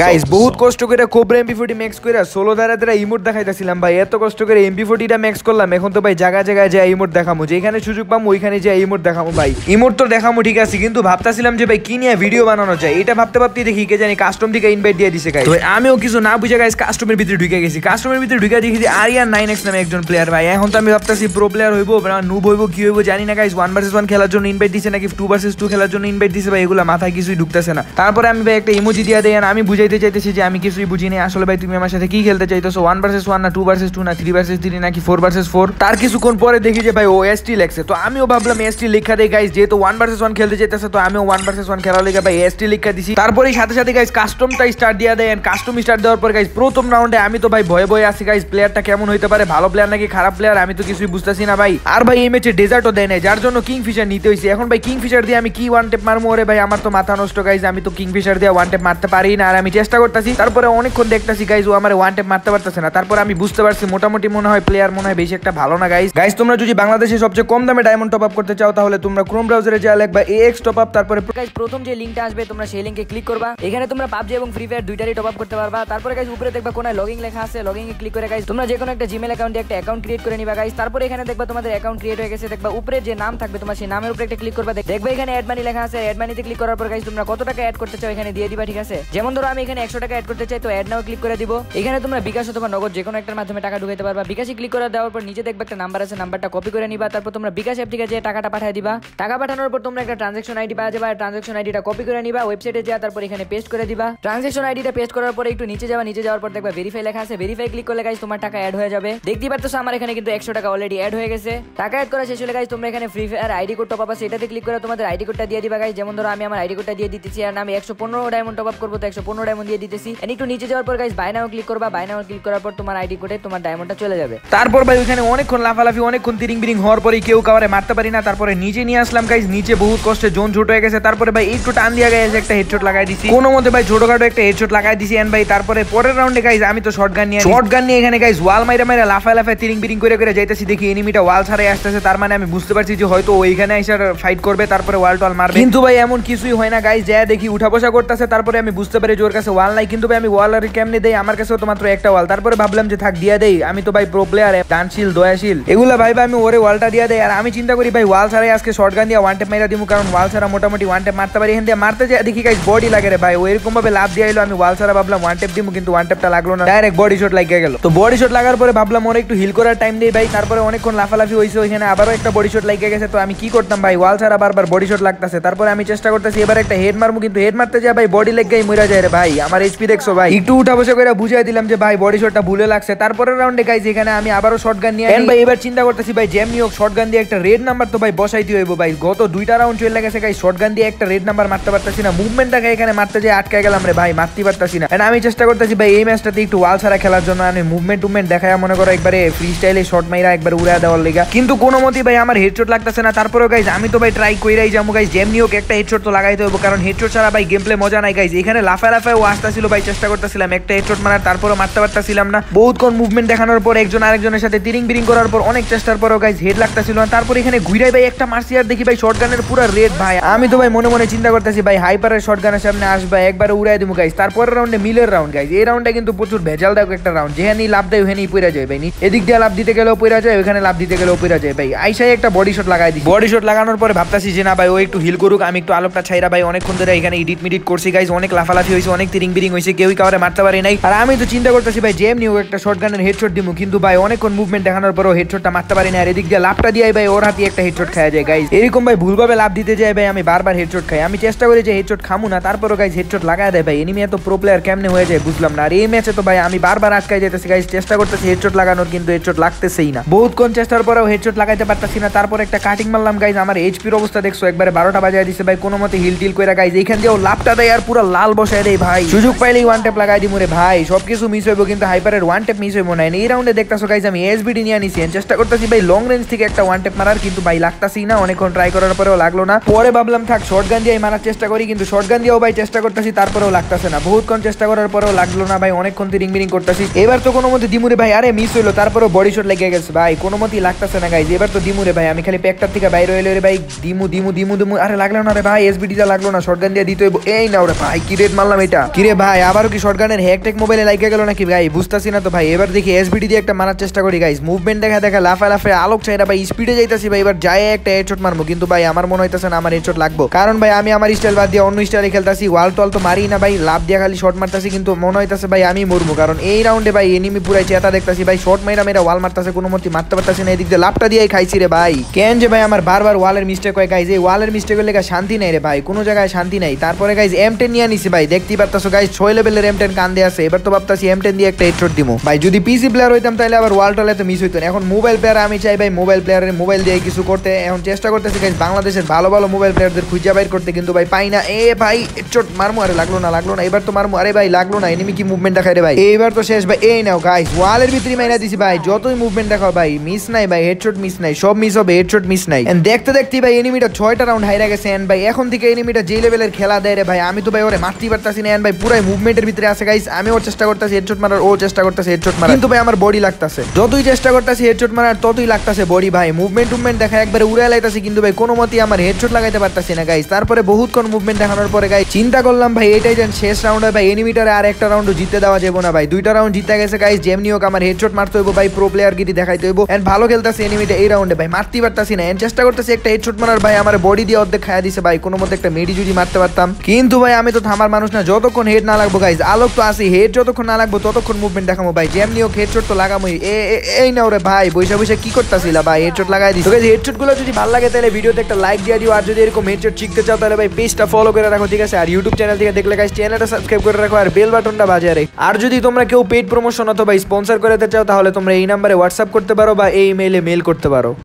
Guys বহুত কষ্ট করে কোবরা এমপি40 ম্যাক্স কইরা 16 ধারা ধারা ইমোট দেখাইতাছিলাম ভাই, এত কষ্ট করে এমপি40টা ম্যাক্স করলাম। এখন তো ভাই জায়গা জায়গায় যে ইমোট দেখামু, যেখানে সুযোগ পামু ওইখানে যে ইমোট দেখামু। ভাই ইমোট তো দেখামু ঠিক আছে, কিন্তু ভাবতাছিলাম যে ভাই কি নিয়ে ভিডিও বানানো যায়, এটা ভাবতে ভাবতে দেখি কে জানি কাস্টম থেকে ইনভাইট দিয়ে দিছে। গাইস তো আমিও কিছু না বুঝে গাইস কাস্টমের ভিতরে ঢুকে গেছি। কাস্টমের ভিতরে ঢুকে দেখি যে আরিয়ান 9x নামে একজন প্লেয়ার। ভাই এখন তো আমি ভাবতাছি প্রো প্লেয়ার হইবো না নুব হইবো কি হইবো জানি না গাইস। 1 vs 1 খেলার জন্য ইনভাইট দিছে নাকি 2 vs 2 খেলার জন্য ইনভাইট দিছে, ভাই এগুলা মাথায় কিছুই ঢুকতাছে না। তারপরে আমি ভাই একটা ইমোজি দিয়া দেই, আর আমি চাইতেছি যে আমি কিছুই বুঝিনি আসলে। ভাই তুমি আমার সাথে কি খেলতে চাইতেছো, 1 vs 1 না 2 vs 2 না 3 vs 3 নাকি 4 vs 4? তার কিছুক্ষণ পরে দেখি যে ভাই ও এসটি লেখছে। তো আমিও ভাবলাম এসটি লেখা দেই গাইস, যেহেতু 1 vs 1 খেলতে চাইতেছে তো আমিও 1 vs 1 খেলার লেগে ভাই এসটি লেখা দিছি। তারপরে সাথে সাথে গাইস কাস্টমটা স্টার্ট দিয়া দেন। কাস্টম স্টার্ট দেওয়ার পর গাইস প্রথম রাউন্ডে আমি তো ভাই ভয়ে ভয়ে আছি গাইস, প্লেয়ারটা কেমন হইতে পারে, ভালো প্লেয়ার নাকি খারাপ প্লেয়ার আমি তো কিছুই বুঝতেছি না ভাই। আর ভাই এই ম্যাচে ডেজার্টও দেয় নাই, যার জন্য কিং ফিশার নিতে হইছে। এখন ভাই কিং ফিশার দিয়ে আমি কি 1 tap মারমু? ওরে ভাই আমার তো মাথা নষ্ট গাইস, আমি তো কিং ফিশার দিয়ে 1 tap মারতে পারি না। আর আমি চেষ্টা করতেছি, তারপরে অনেকক্ষণ দেখতেছি গাইজ ও আমার 1 tap মারতে পারতেছে না। তারপর আমি বুঝতে পারছি মোটামুটি মনে হয় প্লেয়ার মনে হয় বেশি একটা ভালো না গাইজ। গাইজ তোমরা যদি বাংলাদেশে সবচেয়ে কম দামে ডায়মন্ড টপ আপ করতে চাও তাহলে তোমরা ক্রোম ব্রাউজারে যা লিখবা AX টপ আপ, তারপরে গাইজ প্রথম যে লিংকটা আসবে তোমরা সেই লিংকে ক্লিক করবা। এখানে তোমরা PUBG এবং ফ্রি ফায়ার দুইটারই টপ আপ করতে পারবা। তারপরে গাইজ উপরে দেখবা কোনায় লগইন লেখা আছে, লগইন এ ক্লিক করে গাইজ তোমরা যেকোনো একটা জিমেইল অ্যাকাউন্টে একটা অ্যাকাউন্ট ক্রিয়েট করে নিবা গাইজ। তারপরে এখানে দেখবা তোমাদের অ্যাকাউন্ট ক্রিয়েট হয়ে গেছে, দেখবা উপরে যে নাম থাকবে তোমার সেই নামের উপরে একটা ক্লিক করবা। দেখবা এখানে অ্যাড মানি লেখা আছে, অ্যাড মানিতে ক্লিক করার পর গাইজ তোমরা কত টাকা অ্যাড করতে চাও এখানে দিয়ে দিবা ঠিক আছে। যেমন ধরো আমি এখানে 100 টাকা অ্যাড করতে চাই তো অ্যাড নাও ক্লিক করে দিব। এখানে তোমরা বিকাশ অথবা নগদ যেকোনো একটার মাধ্যমে টাকা ঢুকাইতে পারবা। বিকাশে ক্লিক করে দেওয়ার পর নিচে দেখবে একটা নাম্বার আছে, নাম্বারটা কপি করে নিবা। তারপর তোমরা বিকাশ অ্যাপ থেকে যে টাকাটা পাঠিয়ে দিবা, টাকা পাঠানোর পর তোমরা একটা ট্রানজাকশন আইডি পাওয়া যাবে, ট্রানজাকশন আইডিটা কপি করে নিবা ওয়েবসাইটে যা, তারপর এখানে পেস্ট করে দিবা। ট্রানজাকশন আইডিটা পেস্ট করার পর একটু নিচে যাবা, নিচে যাওয়ার পর দেখবা ভেরিফাই লেখা আছে, ভেরিফাই ক্লিক করলে গাইস তোমার টাকা অ্যাড হয়ে যাবে। দেখতেই পারতেছো আমার এখানে কিন্তু 100 টাকা অলরেডি অ্যাড হয়ে গেছে। টাকা অ্যাড করা শেষ হলে গাইস তোমরা এখানে free fire ID code top up আছে, এটাতে ক্লিক করে তোমাদের আইডি কোডটা দিয়ে দিবা গাইস। যেমন ধরো আমি আমার আইডি কোডটা দিয়ে দিতেছি, আর আমি 115 ডায়মন্ড টপ আপ করব তো 115 ডায়মন্ড দিয়ে দিতেছি। এন্ড একটু নিচে যাওয়ার পর গাইস বাই নাও ক্লিক করবা, বাই নাও ক্লিক করার পর তোমার আইডি কোডে তোমার ডায়মন্ডটা চলে যাবে। তারপর ভাই ওখানে অনেকক্ষণ লাফালাফি অনেকক্ষণ তিরিং বিরিং হওয়ার পরে কেউ কাউরে মারতে পারি না। তারপরে নিচে নিয়ে আসলাম গাইস, নিচে বহুত কষ্টে জোন ছোট হয়ে গেছে। তারপরে ভাই একটু টান দিয়া গাইস একটা হেডশট লাগাই দিছি, কোনো মতে ভাই ছোটখাটো একটা হেডশট লাগাই দিছি। এন্ড ভাই তারপরে পরের রাউন্ডে গাইস আমি তো শটগান নিয়ে এখানে গাইস ওয়াল মাইরা মাইরা লাফালাফায় তিরিং বিরিং করে যাইতেছি। দেখি এনিমিটা ওয়াল ছাড়াই আসতেছে, তার মানে আমি বুঝতে পারছি যে হয়তো ওইখানে এসে ফাইট করবে, তারপরে ওয়াল টল মারবে। কিন্তু ভাই এমন কিছুই হয় না গাইস, যা দেখি উঠা বসা করতেছে। তারপরে আমি বুঝতে পারি যে ওর কাছে ওয়াল নাই, কিন্তু ভাই আমি ওয়াল আর কেমনে দেই, আমার কাছেও তো মাত্র একটা ওয়াল। তারপরে ভাবলাম যে থাক দিয়া দেই, আমি তো ভাই প্রো প্লেয়ার দানশীল দয়াশীল এগুলা ভাই আমি ওরে ওয়ালটা দিয়া দেই। আর আমি চিন্তা করি ভাই ওয়াল ছাড়াই আজকে শর্টগান দিয়ে 1 tap মেরা দিমু, কারণ ওয়াল ছাড়া মোটামুটি 1 tap মারতে পারি। এখান দিয়ে মারতে যাই দেখি গাইস বডি লাগে রে ভাই, ওইরকম ভাবে লাভ দিয়া এলো। আমি ওয়াল ছাড়া ভাবলাম 1 tap দিমু, কিন্তু 1 tapটা লাগলো না, ডাইরেক্ট বডি শট লাগিয়ে গেল। তো বডি শট লাগার পরে ভাবলাম ওরে একটু হিল করার টাইম দেই ভাই। তারপরে অনেকক্ষণ লাফালাফি হইছে, ওইখানে আবারও একটা বডি শট লাগিয়ে গেছে। তো আমি কি করতাম ভাই, ওয়াল ছাড়া বারবার বডি শট লাগতাছে। তারপরে আমি চেষ্টা করতেছি এবার একটা হেড মারমু, কিন্তু হেড মারতে যাই ভাই বডি লেগ গাই মইরা যায় রে ভাই। আমার এইচপি দেখছো ভাই, একটু উঠা বসা করে বুঝাই দিলাম যে ভাই বডি শটটা ভুলে লাগছে। তারপরে রাউন্ডে গাইস এখানে আমি আবারো শটগান নিয়ে এন্ড ভাই এবার চিন্তা করতেছি ভাই যেমনি হোক শটগান দিয়ে একটা রেড নাম্বার তো ভাই বসাইতে হইব ভাই। গত 2টা রাউন্ড চলে গেছে গাইস শটগান দিয়ে একটা রেড নাম্বার মারতে পারতাছি না, মুভমেন্টটাকে এখানে মারতে যাই আটকে গেলাম রে ভাই, মারতে পারতাছি না। এন্ড আমি চেষ্টা করতেছি ভাই এই ম্যাচটাতে একটু ওয়াল ছাড়া খেলার জন্য, আমি মুভমেন্ট দেখায় মনে করো একবারে ফ্রি স্টাইলে শট মাইরা একবার উড়ায় দেওয়ার লাগা, কিন্তু কোনো মতেই ভাই আমার হেডশট লাগতাছে না। তারপরে গাইস আমি তো ভাই ট্রাই কইরাই যামু গাইস, যেমনি হোক একটা হেডশট তো লাগাইতে হইব, কারণ হেডশট ছাড়া ভাই গেম প্লে মজা নাই গাইস। এখানে লাফালাফায় ও আসতেছিল ভাই, চেষ্টা করতেছিলাম একটা হেডশট মারার, তারপরও মারতে পারতাছিলাম না। বহুতক্ষণ মুভমেন্ট দেখানোর পর একজন আরেকজনের সাথে তিরিং বিরিং করার পর অনেক চেষ্টার পরও গাইস হেড লাগতাছিল না। তারপর এখানে ঘুরাই ভাই একটা মারছি, আর দেখি ভাই শটগানের পুরো রেড ভাই। আমি তো ভাই মনে মনে চিন্তা করতেছি ভাই হাইপারের শটগানের সামনে আসবা একবারে উড়াই দিমু গাইস। তারপরের রাউন্ডে মিলের রাউন্ড গাইস, এই রাউন্ডটা কিন্তু প্রচুর ভেজাল দাও একটা রাউন্ড, যেখানেই লাভ দেয় ওখানেই পইরা যায় ভাই। এদিক দিয়ে লাভ দিতে গেলেও পইরা যায়, ওখানে লাভ দিতে গেলেও পইরা যায় ভাই। আইসাই একটা বডি শট লাগাই দিই, বডি শট লাগানোর পরে ভাবতাছি যে না ভাই ও একটু হিল করুক, আমি একটু আলোকটা ছাইরা ভাই। অনেকক্ষণ ধরে এখানে এডিট মিডিট করছি গাইস, অনেক লাফালাফি হয়েছে, অনেক তিরিং বিরিং হয়েছে, কেউই কাউরে মারতে পারে নাই। আর আমি তো চিন্তা করতেছি ভাই যেমনি হোক একটা শটগানের হেডশট দিমু, কিন্তু ভাই অনেকক্ষণ মুভমেন্ট দেখানোর পরও হেডশটটা মারতে পারি না। আর এদিক দিয়ে লাভটা দিয়ে ভাই ওর হাতে একটা হেডশট খাওয়া যায় গাইস। এরকম ভাই ভুলভাবে লাভ দিতে যায় ভাই, আমি বারবার হেডশট খাই। আমি চেষ্টা করি যে হেডশট খামু না, তারপরও গাইস হেডশট লাগাই দেয় ভাই। এনিমি এত প্রো প্লেয়ার কেমনে হয়ে যায় বুঝলাম না। আর এই ম্যাচে তো ভাই আমি বারবার আটকাই যেতেছি গাইস, চেষ্টা করতেছি হেডশট লাগানোর, কিন্তু হেডশট লাগতেছেই না। বহুতক্ষণ চেষ্টার পরেও হেডশট লাগাইতে পারতাছি না। তারপর একটা কাটিং মারলাম গাইস, আমার এইচপির অবস্থা দেখছো একবারে 12টা বাজায় দিছে ভাই। কোনো মতে হিল টিল কইরা গাইস এইখান দিয়ে ও লাভটা দেয়, আর পুরো লাল বসায় দেয় ভাই। সুযোগ পাইলেই 1 tap লাগাই দিই মোরে ভাই, সবকিছু মিস হইব, কিন্তু হাইপারের 1 tap মিস হইব না। এই রাউন্ডে দেখতাছো গাইস আমি এসবিডি নিয়ে নিছি, চেষ্টা করতেছি ভাই লং রেঞ্জ থেকে একটা 1 tap মারার, কিন্তু ভাই লাগতাছেই না। অনেকক্ষণ ট্রাই করার পরেও লাগলো না। পরে ভাবলাম থাক শটগান দিয়ে মারার চেষ্টা করি, কিন্তু শটগান দিয়েও ভাই চেষ্টা করতেছি, তারপরেও লাগতাছে না। বহুতক্ষণ চেষ্টা করার পরেও লাগলো না ভাই, অনেকক্ষণ রিং বিরিং করতেছি। এবার তো কোনো মতে দিমুরে ভাই, আরে মিস হইলো, তারপরেও বডি শট লেগে গেছে ভাই, কোনো মতেই লাগতাছে না গাইস। এবার তো দিমুরে ভাই, আমি খালি প্যাকটার থেকে বাইরে হইলো রে ভাই, দিমু দিমু দিমু দিমু, আরে লাগলো না রে ভাই, এসবিডিটা লাগলো না, শটগান দিয়ে দিতে এই না ওরে ভাই কি রেড মারলাম এটা। কিরে ভাই আবারও কি শর্টগানের হ্যাক টেক মোবাইলে লাইকা গেল নাকি ভাই বুঝতাছি না তো ভাই। এবার দেখি এসবিডি দিয়ে একটা মারার চেষ্টা করি গাইস। মুভমেন্ট দেখা দেখা লাফা লাফে আলোক চাইরা ভাই স্পিডে যাইতাছি ভাই। এবার যায় একটা হেডশট মারবো কিন্তু ভাই আমার মনে হইতাছে না আমার হেডশট লাগবো, কারণ ভাই আমি আমার স্টাইল বাদ দিয়ে অন্য স্টাইলে খেলতাছি। ওয়াল টল তো মারি না ভাই, লাভ দিয়ে খালি শট মারতাছি কিন্তু মনে হইতাছে ভাই আমি মরবো, কারণ এই রাউন্ডে ভাই এনিমি পুরাই চেতা দেখতাছি ভাই। শট মাইরা মেরা ওয়াল মারতাছে, কোনো মতে মারতে পারতাছি না, এদিক দিয়ে লাভটা দিয়েই খাইছি রে ভাই। কেন যে ভাই আমার বারবার ওয়ালের মিস্টেক হয় গাইস, এই ওয়ালের মিস্টেকের লেগে শান্তি নাই রে ভাই, কোনো জায়গায় শান্তি নাই। তারপরে গাইস M10 নিয়ে নিছি ভাই, দেখতেই পারতাছো গাইস 6 লেভেলের M10 কান্দে আছে। এবার তো ভাবতাছি M10 দিয়ে একটা হেডশট দিমু ভাই, যদি পিসি প্লেয়ার হইতাম তাহলে আবার ওয়াল টলে তো মিস হইতো না। এখন মোবাইল প্লেয়ার আমি চাই ভাই মোবাইল প্লেয়ারের মোবাইল দিয়ে কিছু করতে। এখন চেষ্টা করতেছি গাইস বাংলাদেশের ভালো ভালো মোবাইল প্লেয়ারদের খুঁজে বাইর করতে কিন্তু ভাই পাই না। এ ভাই হেডশট মারমু, আরে লাগলো না লাগলো না, এবার তো মারমু, আরে ভাই লাগলো না। এনিমি কি মুভমেন্ট দেখায় রে ভাই, এবার তো শেষ ভাই। এই নাও গাইস ওয়ালের ভিতরে মাইরা দিছি ভাই, যতই মুভমেন্ট দেখাও ভাই মিস নাই ভাই, হেডশট মিস নাই, সব মিস হবে, হেডশট মিস নাই। এন্ড দেখতে দেখতে ভাই এনিমিটা 6টা রাউন্ড হাইরা গেছে। এন্ড ভাই এখন থেকে এনিমিটা যে লেভেলের খেলা দেয় রে ভাই আমি তো ভাই ওরে মারতেই পারতাছি না। এন্ড ভাই পুরাই মুভমেন্টের ভিতরে আছে গাইস, আমি ওর চেষ্টা করতেছি হেডশট মারার, ও চেষ্টা করতেছে হেডশট মারার কিন্তু ভাই আমার বডি লাগতাছে, যতই চেষ্টা করতেছি হেডশট মারার ততই লাগতাছে বডি ভাই। মুভমেন্ট দেখা একবারে উড়ায় লাইতাছি কিন্তু ভাই কোনো মতেই আমার হেডশট লাগাইতে পারতাছি না গাইস। তারপরে বহুত কোন মুভমেন্ট দেখানোর পরে গাইস চিন্তা করলাম ভাই এটাই যেন শেষ রাউন্ড হয় ভাই, এনিমিটারে আর একটা রাউন্ড জিততে দেওয়া যাবে না ভাই। 2টা রাউন্ড জিতে গেছে গাইস, যেমনি হোক আমার হেডশট মারতে হইব ভাই, প্রো প্লেয়ার গিটি দেখাইতে হইব। এন্ড ভালো খেলতাছে এনিমিটা এই রাউন্ডে ভাই, মারতেই পারতাছি না। এন্ড চেষ্টা করতেছি একটা হেডশট মারার ভাই, আমার বডি দিয়ে অর্ধেক খাইয়া দিছে ভাই, কোনো মতে একটা মেডি যদি মারতে পারতাম কিন্তু ভাই আমি তো থামার মানুষ না, যতক্ষণ হেড না লাগবো গাইস আলোক তো আসি, হেড যতক্ষণ না লাগবো ততক্ষণ মুভমেন্ট দেখামো ভাই, যেমনি হোক হেডশট তো লাগামই। এই নাও রে ভাই, বৈশা বৈশা কি করতাছিলা ভাই, হেডশট লাগাই দিছি। তো গাইস হেডশট গুলো যদি ভালো লাগে তাহলে ভিডিওতে একটা লাইক দিয়ে দিও, আর যদি এরকম হেডশট শিখতে চাও তাহলে ভাই পেজটা ফলো করে রাখো ঠিক আছে, আর ইউটিউব চ্যানেল থেকে দেখলে গাইস চ্যানেলটা সাবস্ক্রাইব করে রাখো, আর বেল বাটনটা বাজিয়ে রাখো। আর যদি তোমরা কেউ পেইড প্রমোশন অথবা স্পন্সর করতে চাও তাহলে তোমরা এই নম্বরে হোয়াটসঅ্যাপ করতে পারো বা এই ইমেইলে মেইল করতে পারো।